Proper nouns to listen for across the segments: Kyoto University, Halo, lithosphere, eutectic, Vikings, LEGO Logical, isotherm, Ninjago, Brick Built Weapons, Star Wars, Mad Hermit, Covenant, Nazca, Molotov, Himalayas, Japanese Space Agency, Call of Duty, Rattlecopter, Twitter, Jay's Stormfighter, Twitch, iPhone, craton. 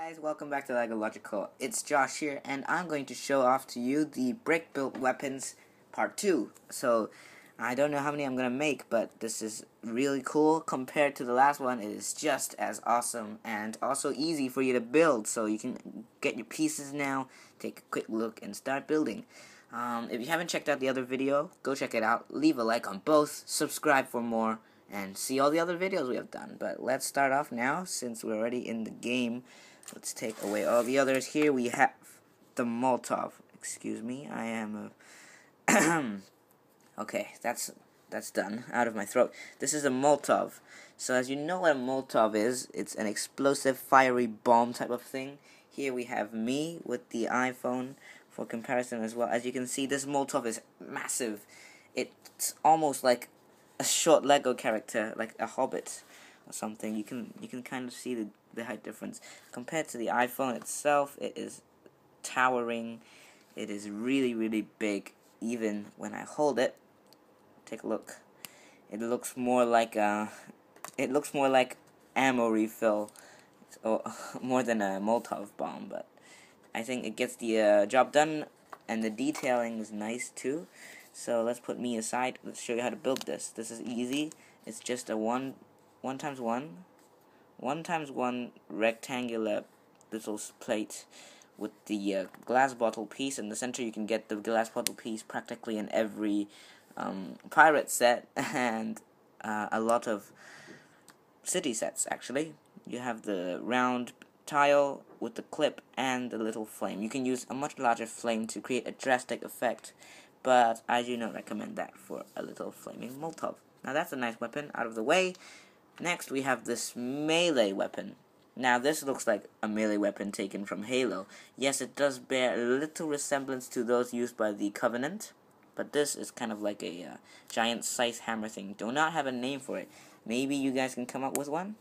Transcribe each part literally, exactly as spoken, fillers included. Guys, welcome back to LEGO Logical. It's Josh here, and I'm going to show off to you the Brick Built Weapons Part two. So, I don't know how many I'm going to make, but this is really cool. Compared to the last one, it is just as awesome and also easy for you to build. So, you can get your pieces now, take a quick look, and start building. Um, if you haven't checked out the other video, go check it out. Leave a like on both, subscribe for more, and see all the other videos we have done. But let's start off now, since we're already in the game. Let's take away all the others. Here we have the Molotov. Excuse me, I am a... okay, that's that's done. Out of my throat. This is a Molotov. So as you know what a Molotov is, it's an explosive, fiery bomb type of thing. Here we have me with the iPhone for comparison as well. As you can see, this Molotov is massive. It's almost like a short Lego character, like a hobbit or something. You can you can kind of see the the height difference. Compared to the iPhone itself, it is towering. It is really, really big. Even when I hold it, take a look. It looks more like a. It looks more like ammo refill, or more than a Molotov bomb. But I think it gets the uh, job done, and the detailing is nice too. So let's put me aside. Let's show you how to build this. This is easy. It's just a one, one times one. One times one rectangular little plate with the uh, glass bottle piece in the center. You can get the glass bottle piece practically in every um, pirate set and uh, a lot of city sets, actually. You have the round tile with the clip and the little flame. You can use a much larger flame to create a drastic effect, but I do not recommend that for a little flaming Molotov. Now that's a nice weapon out of the way. Next, we have this melee weapon. Now, this looks like a melee weapon taken from Halo. Yes, it does bear a little resemblance to those used by the Covenant, but this is kind of like a uh, giant scythe hammer thing. Do not have a name for it. Maybe you guys can come up with one?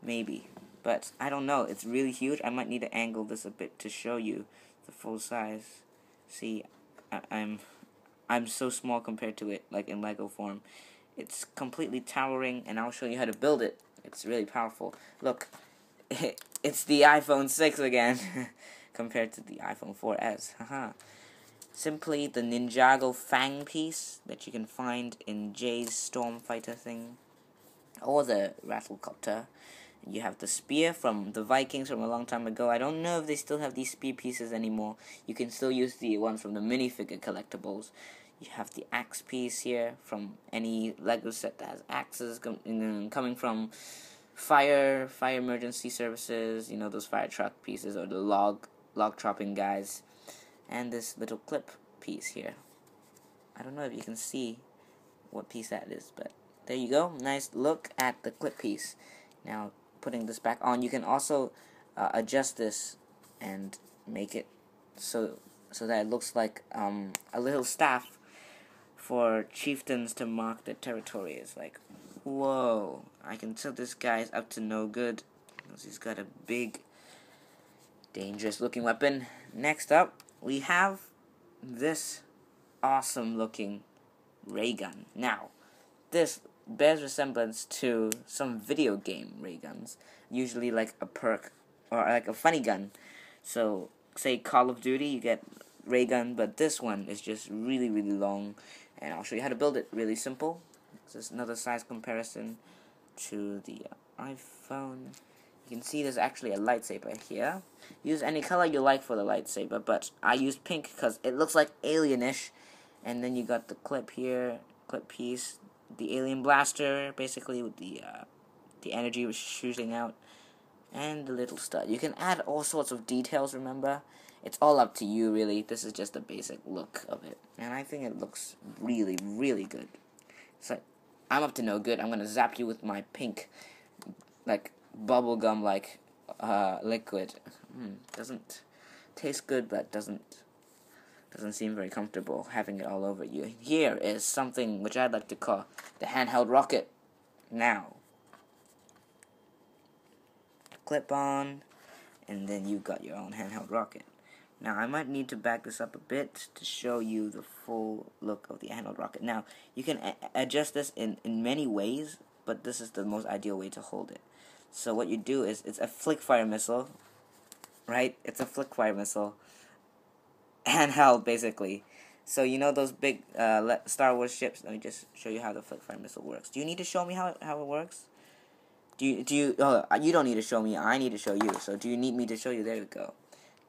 Maybe. But I don't know. It's really huge. I might need to angle this a bit to show you the full size. See, I I'm, I'm so small compared to it, like in Lego form. It's completely towering, and I'll show you how to build it. It's really powerful. Look, it, it's the iPhone six again, compared to the iPhone four S. Haha. Simply the Ninjago Fang piece that you can find in Jay's Stormfighter thing, or the Rattlecopter. You have the spear from the Vikings from a long time ago. I don't know if they still have these spear pieces anymore. You can still use the ones from the minifigure collectibles. You have the axe piece here from any Lego set that has axes, com coming from fire, fire emergency services, you know, those fire truck pieces or the log, log chopping guys. And this little clip piece here. I don't know if you can see what piece that is, but there you go. Nice look at the clip piece. Now, putting this back on, you can also uh, adjust this and make it so, so that it looks like um, a little staff for chieftains to mark their territories. Like, whoa, I can tell this guy's up to no good, because he's got a big, dangerous looking weapon. Next up, we have this awesome looking ray gun. Now, this bears resemblance to some video game ray guns, usually like a perk, or like a funny gun. So, say Call of Duty, you get ray gun, but this one is just really, really long. And I'll show you how to build it. Really simple. This is another size comparison to the iPhone. You can see there's actually a lightsaber here. Use any color you like for the lightsaber, but I use pink because it looks like alienish. And then you got the clip here, clip piece, the alien blaster, basically with the uh, the energy was shooting out, and the little stud. You can add all sorts of details. Remember, it's all up to you, really. This is just the basic look of it, and I think it looks really, really good. It's like, I'm up to no good. I'm gonna zap you with my pink, like, bubblegum like uh, liquid. Mm, doesn't taste good, but doesn't doesn't seem very comfortable having it all over you. Here is something which I'd like to call the handheld rocket. Now, clip on, and then you've got your own handheld rocket. Now, I might need to back this up a bit to show you the full look of the handheld rocket. Now, you can a adjust this in, in many ways, but this is the most ideal way to hold it. So what you do is, it's a flick fire missile, right? It's a flick-fire missile. Handheld, basically. So you know those big uh, Star Wars ships? Let me just show you how the flick-fire missile works. Do you need to show me how it, how it works? Do you, do you, oh, you don't need to show me, I need to show you. So do you need me to show you? There you go.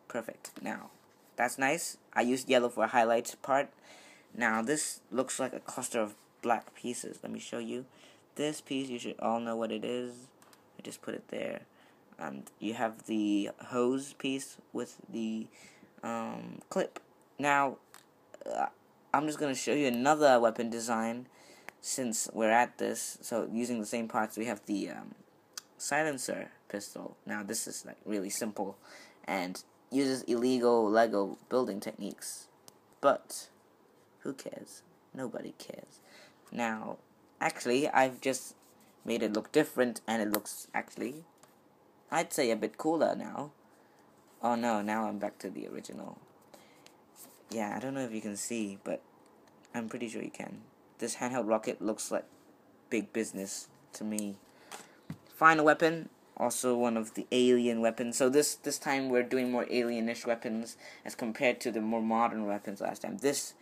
Perfect. Now, that's nice. I used yellow for highlights part. Now, this looks like a cluster of black pieces. Let me show you. This piece, you should all know what it is. I just put it there. And you have the hose piece with the um, clip. Now, uh, I'm just going to show you another weapon design since we're at this. So, using the same parts, we have the um, silencer pistol. Now, this is like really simple and uses illegal LEGO building techniques. But who cares? Nobody cares. Now, actually, I've just made it look different, and it looks, actually, I'd say a bit cooler now. Oh no, now I'm back to the original. Yeah, I don't know if you can see, but I'm pretty sure you can. This handheld rocket looks like big business to me. Final weapon, also one of the alien weapons. So this, this time we're doing more alienish weapons as compared to the more modern weapons last time. This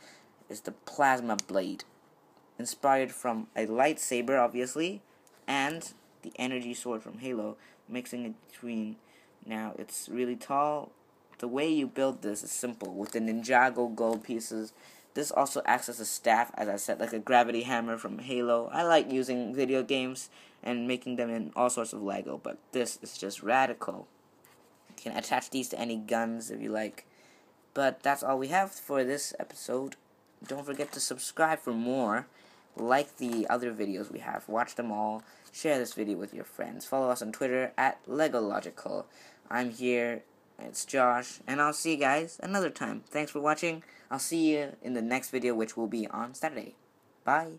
is the plasma blade, inspired from a lightsaber, obviously, and the energy sword from Halo, mixing it between. Now, it's really tall. The way you build this is simple, with the Ninjago gold pieces. This also acts as a staff, as I said, like a gravity hammer from Halo. I like using video games and making them in all sorts of LEGO, but this is just radical. You can attach these to any guns if you like. But that's all we have for this episode. Don't forget to subscribe for more. Like the other videos we have, watch them all, share this video with your friends, follow us on Twitter at LEGO Logical. I'm here, it's Josh, and I'll see you guys another time. Thanks for watching. I'll see you in the next video, which will be on Saturday. Bye.